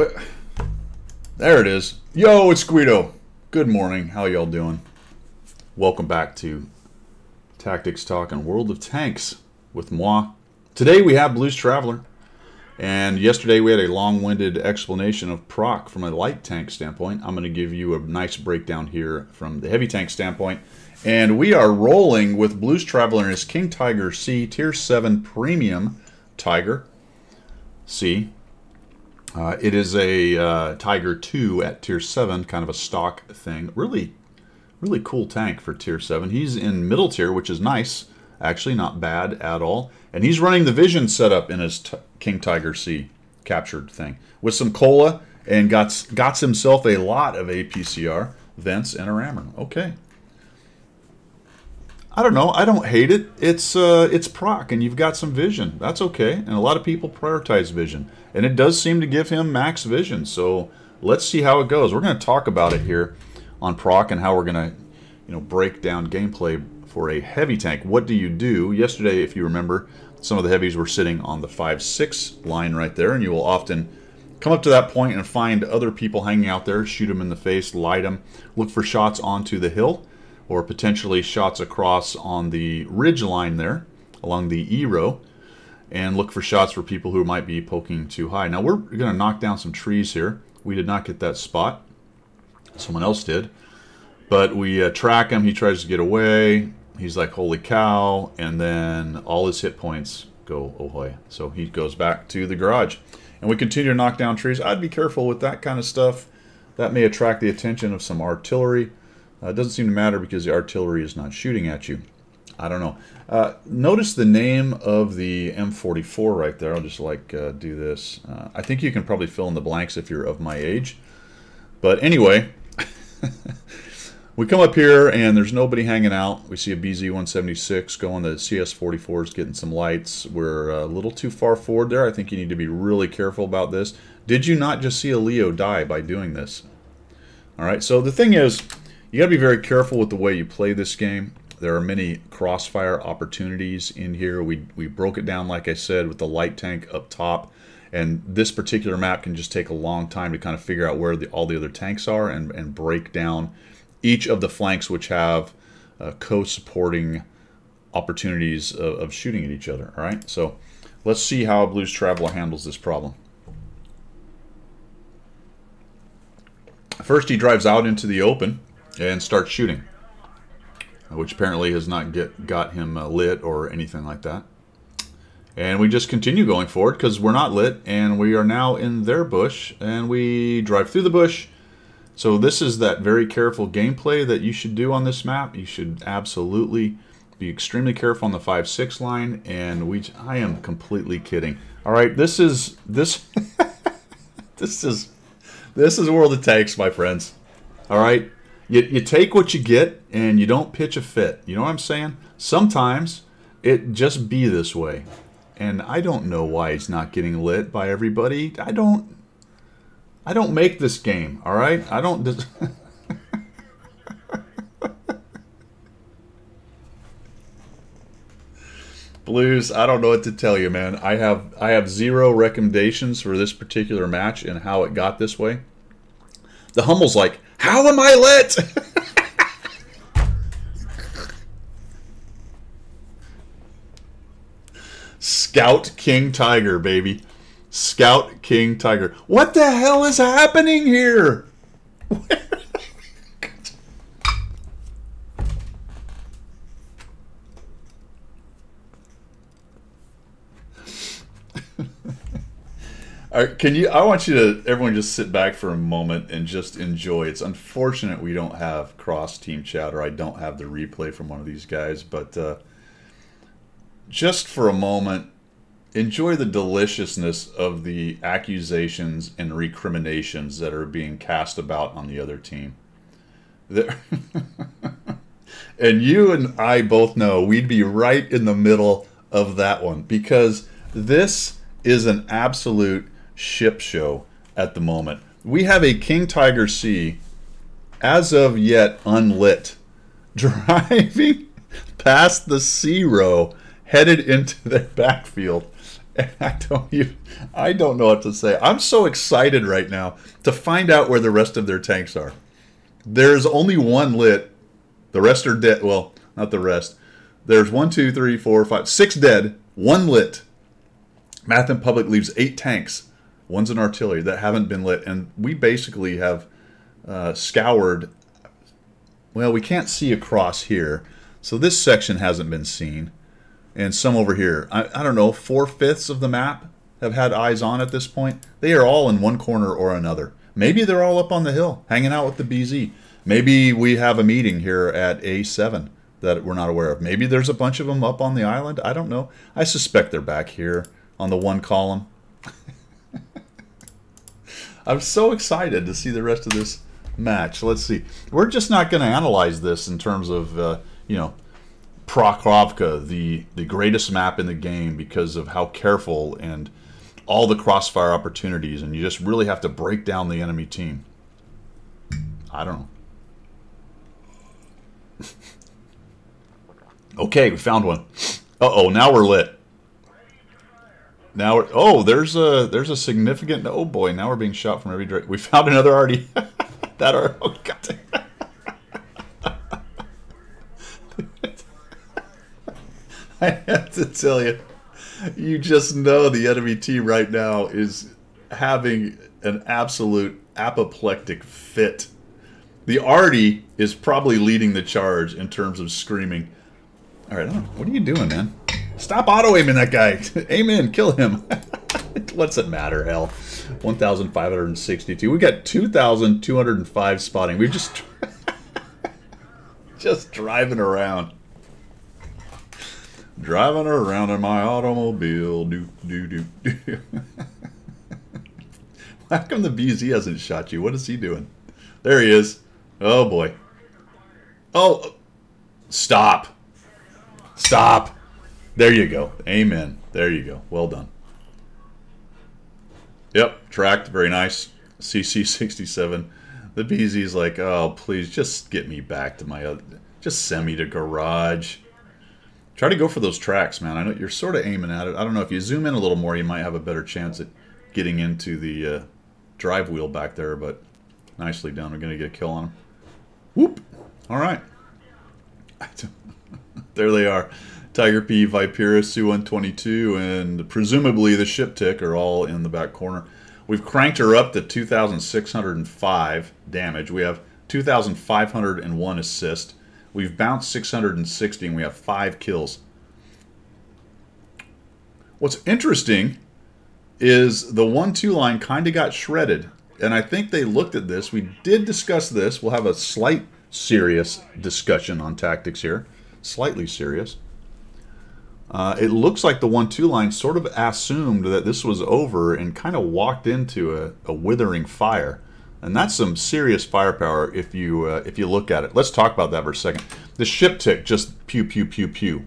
What? There it is. Yo, it's Guido. Good morning. How y'all doing? Welcome back to Tactics Talk and World of Tanks with moi. Today we have Blues Traveler. And yesterday we had a long-winded explanation of Proc from a light tank standpoint. I'm going to give you a nice breakdown here from the heavy tank standpoint. And we are rolling with Blues Traveler and his King Tiger C, Tier 7 Premium Tiger C. It is a Tiger II at Tier 7, kind of a stock thing. Really, really cool tank for Tier 7. He's in middle tier, which is nice. Actually, not bad at all. And he's running the Vision setup in his King Tiger C captured thing. With some cola and got himself a lot of APCR, vents, and a rammer. Okay. I don't know. I don't hate it. It's proc, and you've got some vision. That's okay. And a lot of people prioritize vision. And it does seem to give him max vision. So let's see how it goes. We're going to talk about it here on proc and how we're going to, you know, break down gameplay for a heavy tank. What do you do? Yesterday, if you remember, some of the heavies were sitting on the 5-6 line right there. And you will often come up to that point and find other people hanging out there, shoot them in the face, light them, look for shots onto the hill, or potentially shots across on the ridge line there, along the E row, and look for shots for people who might be poking too high. Now we're gonna knock down some trees here. We did not get that spot, someone else did, but we track him, he tries to get away, he's like, holy cow, and then all his hit points go ahoy. So he goes back to the garage, and we continue to knock down trees. I'd be careful with that kind of stuff. That may attract the attention of some artillery. It doesn't seem to matter because the artillery is not shooting at you. I don't know. Notice the name of the M44 right there. I'll just like do this. I think you can probably fill in the blanks if you're of my age. But anyway, we come up here and there's nobody hanging out. We see a BZ-176 going. The CS44s getting some lights. We're a little too far forward there. I think you need to be really careful about this. Did you not just see a Leo die by doing this? All right, so the thing is, you got to be very careful with the way you play this game. There are many crossfire opportunities in here. We broke it down, like I said, with the light tank up top. And this particular map can just take a long time to kind of figure out where all the other tanks are and break down each of the flanks, which have co-supporting opportunities of shooting at each other. All right, so let's see how Blues Traveler handles this problem. First, he drives out into the open and start shooting, which apparently has not got him lit or anything like that. And we just continue going forward because we're not lit, and we are now in their bush, and we drive through the bush. So this is that very careful gameplay that you should do on this map. You should absolutely be extremely careful on the 5-6 line, and I am completely kidding. All right, this is World of Tanks, my friends. All right. You take what you get, and you don't pitch a fit. You know what I'm saying? Sometimes it just be this way. And I don't know why it's not getting lit by everybody. I don't make this game, all right? I don't... Blues, I don't know what to tell you, man. I have zero recommendations for this particular match and how it got this way. The Hummel's like, how am I lit? Scout King Tiger, baby. Scout King Tiger. What the hell is happening here? All right, I want you to, everyone just sit back for a moment and just enjoy. It's unfortunate we don't have cross-team chat, or I don't have the replay from one of these guys, but just for a moment, enjoy the deliciousness of the accusations and recriminations that are being cast about on the other team. And you and I both know we'd be right in the middle of that one, because this is an absolute ship show at the moment. We have a King Tiger C, as of yet unlit, driving past the C row, headed into their backfield, And I don't know what to say. I'm so excited right now to find out where the rest of their tanks are. There's only one lit. The rest are dead. Well, not the rest. There's 6 dead, 1 lit. Math in Public leaves 8 tanks. One's an artillery that haven't been lit. And we basically have scoured. Well, we can't see across here. So this section hasn't been seen. And some over here. I don't know, 4/5 of the map have had eyes on at this point. They are all in one corner or another. Maybe they're all up on the hill, hanging out with the BZ. Maybe we have a meeting here at A7 that we're not aware of. Maybe there's a bunch of them up on the island. I don't know. I suspect they're back here on the one column. I'm so excited to see the rest of this match. Let's see. We're just not going to analyze this in terms of, you know, Prokhorovka, the greatest map in the game because of how careful and all the crossfire opportunities, and you just really have to break down the enemy team. I don't know. Okay, we found one. Uh-oh, now we're lit. Now we're, oh, there's a significant, oh boy, now we're being shot from every direction. We found another already. That are, oh god. I have to tell you, you just know the enemy team right now is having an absolute apoplectic fit. The Artie is probably leading the charge in terms of screaming. All right, what are you doing, man? Stop auto-aiming that guy. Aim in, kill him. What's it matter, hell? 1,562. We got 2,205 spotting. We're just, just driving around. Driving around in my automobile, do do do do. How come the BZ hasn't shot you? What is he doing? There he is. Oh boy. Oh, stop! Stop! There you go. Amen. There you go. Well done. Yep, tracked. Very nice. CC67. The BZ's like, oh please, just get me back to my other. Just send me to garage. Try to go for those tracks, man. I know you're sort of aiming at it. I don't know. If you zoom in a little more, you might have a better chance at getting into the drive wheel back there, but nicely done. We're going to get a kill on them. Whoop. All right. There they are. Tiger P, Vipyrus, Su-122, and presumably the Ship Tick are all in the back corner. We've cranked her up to 2,605 damage. We have 2,501 assists. We've bounced 660 and we have 5 kills. What's interesting is the 1-2 line kind of got shredded. And I think they looked at this. We did discuss this. We'll have a slight serious discussion on tactics here. Slightly serious. It looks like the 1-2 line sort of assumed that this was over and kind of walked into a withering fire. And that's some serious firepower if you look at it. Let's talk about that for a second. The Ship Tick just pew, pew, pew, pew.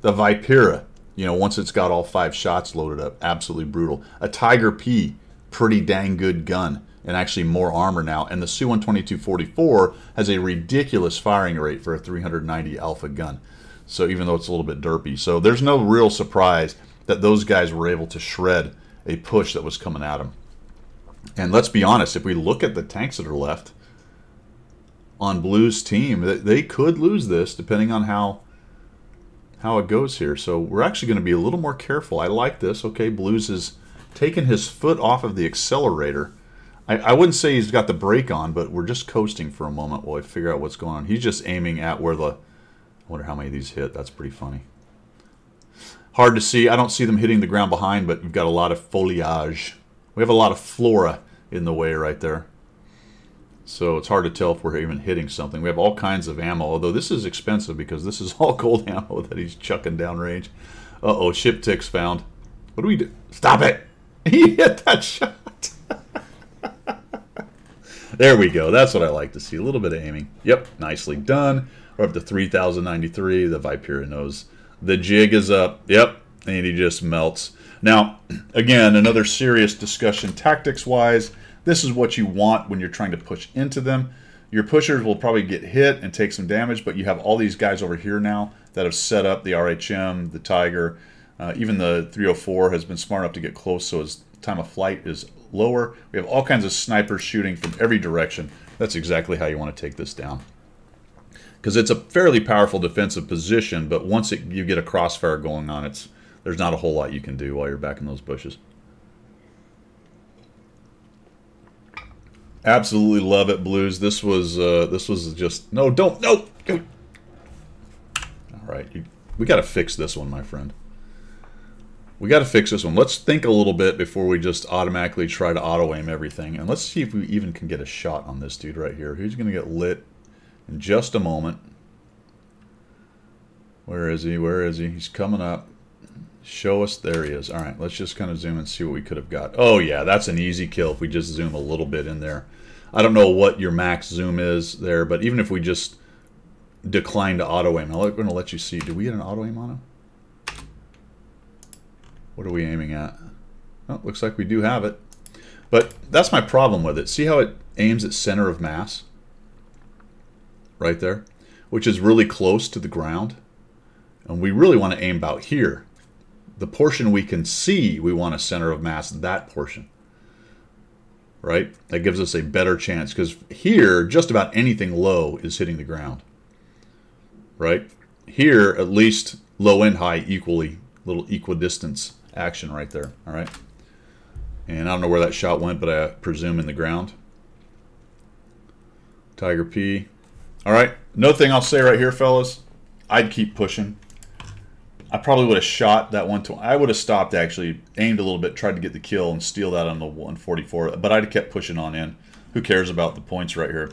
The Viperia, you know, once it's got all 5 shots loaded up, absolutely brutal. A Tiger P, pretty dang good gun, and actually more armor now. And the Su-122-44 has a ridiculous firing rate for a 390 alpha gun. So even though it's a little bit derpy. So there's no real surprise that those guys were able to shred a push that was coming at them. And let's be honest, if we look at the tanks that are left on Blue's team, they could lose this depending on how it goes here. So we're actually going to be a little more careful. I like this. Okay, Blue's has taken his foot off of the accelerator. I wouldn't say he's got the brake on, but we're just coasting for a moment while I figure out what's going on. He's just aiming at where the... I wonder how many of these hit. That's pretty funny. Hard to see. I don't see them hitting the ground behind, but we've got a lot of foliage. We have a lot of flora in the way right there. So it's hard to tell if we're even hitting something. We have all kinds of ammo, although this is expensive because this is all gold ammo that he's chucking downrange. Uh-oh, Ship Tick's found. What do we do? Stop it! He hit that shot! There we go. That's what I like to see. A little bit of aiming. Yep, nicely done. We're up to 3,093. The Viperia knows the jig is up. Yep, and he just melts. Now, again, another serious discussion tactics-wise. This is what you want when you're trying to push into them. Your pushers will probably get hit and take some damage, but you have all these guys over here now that have set up the RHM, the Tiger, Even the 304 has been smart enough to get close, so his time of flight is lower. We have all kinds of snipers shooting from every direction. That's exactly how you want to take this down, because it's a fairly powerful defensive position, but once you get a crossfire going on, there's not a whole lot you can do while you're back in those bushes. Absolutely love it, Blues. This was just no. All right, we got to fix this one, my friend. We got to fix this one. Let's think a little bit before we just automatically try to auto aim everything, and let's see if we even can get a shot on this dude right here. Who's going to get lit in just a moment? Where is he? Where is he? He's coming up. Show us. There he is. All right, let's just kind of zoom and see what we could have got. Oh yeah, that's an easy kill if we just zoom a little bit in there. I don't know what your max zoom is there, but even if we just decline to auto aim, I'm going to let you see. Do we get an auto aim on him? What are we aiming at? Oh, looks like we do have it, but that's my problem with it. See how it aims at center of mass right there, which is really close to the ground, and we really want to aim about here. The portion we can see, we want to center of mass that portion, right? That gives us a better chance, because here, just about anything low is hitting the ground, right? Here, at least low and high equally, little equidistance action right there, all right? And I don't know where that shot went, but I presume in the ground. Tiger P. All right, another thing I'll say right here, fellas, I'd keep pushing. I probably would have shot that 120. I would have stopped, actually, aimed a little bit, tried to get the kill and steal that on the 144, but I'd have kept pushing on in. Who cares about the points right here?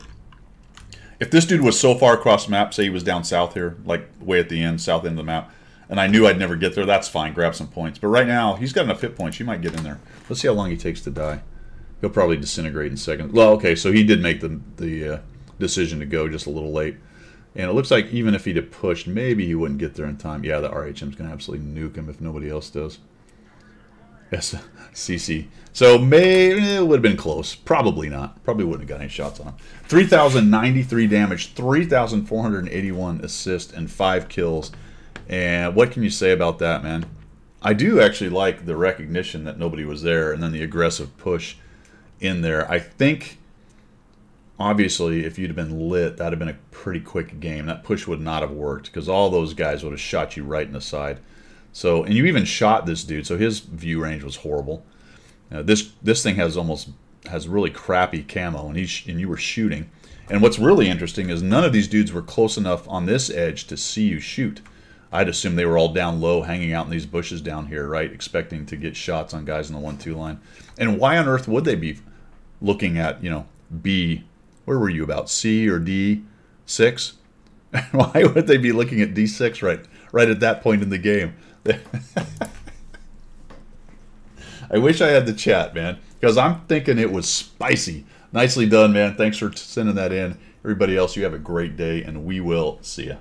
If this dude was so far across the map, say he was down south here, like way at the end, south end of the map, and I knew I'd never get there, that's fine, grab some points. But right now, he's got enough hit points, you might get in there. Let's see how long he takes to die. He'll probably disintegrate in seconds. Well, okay, so he did make the decision to go just a little late. And it looks like even if he'd have pushed, maybe he wouldn't get there in time. Yeah, the RHM's going to absolutely nuke him if nobody else does. Yes, CC. So maybe it would have been close. Probably not. Probably wouldn't have got any shots on him. 3,093 damage, 3,481 assists, and 5 kills. And what can you say about that, man? I do actually like the recognition that nobody was there and then the aggressive push in there. I think... obviously, if you'd have been lit, that would have been a pretty quick game. That push would not have worked because all those guys would have shot you right in the side. So, and you even shot this dude, so his view range was horrible. This thing has really crappy camo, and you were shooting. And what's really interesting is none of these dudes were close enough on this edge to see you shoot. I'd assume they were all down low, hanging out in these bushes down here, right, expecting to get shots on guys in the 1-2 line. And why on earth would they be looking at, you know, B? Where were you, about C or D6? Why would they be looking at D6 right at that point in the game? I wish I had the chat, man, because I'm thinking it was spicy. Nicely done, man. Thanks for sending that in. Everybody else, you have a great day, and we will see ya.